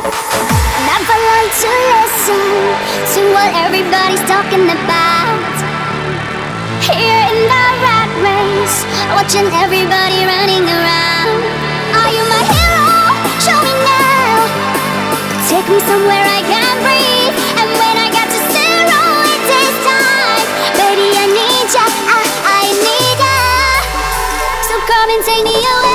I've learned to listen to what everybody's talking about. Here in the rat race, watching everybody running around. Are you my hero? Show me now. Take me somewhere I can breathe. And when I got to 0, it takes time. Baby, I need ya, I need ya. So come and take me away.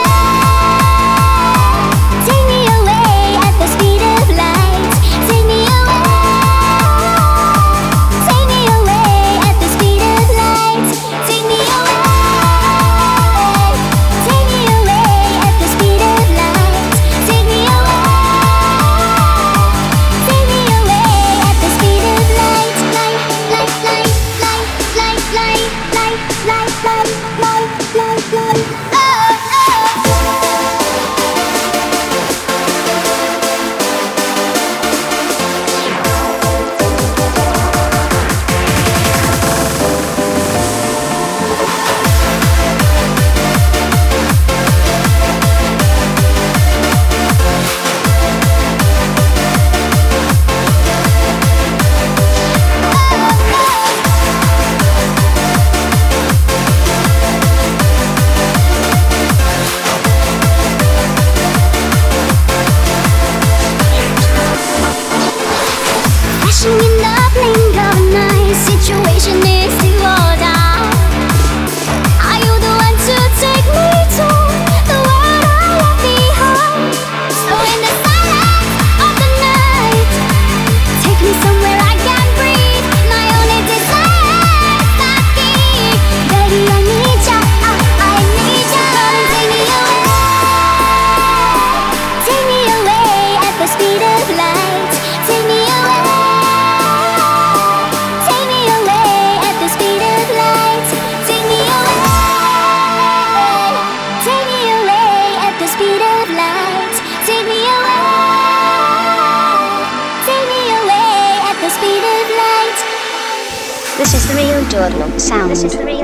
This is the real Giorno sound.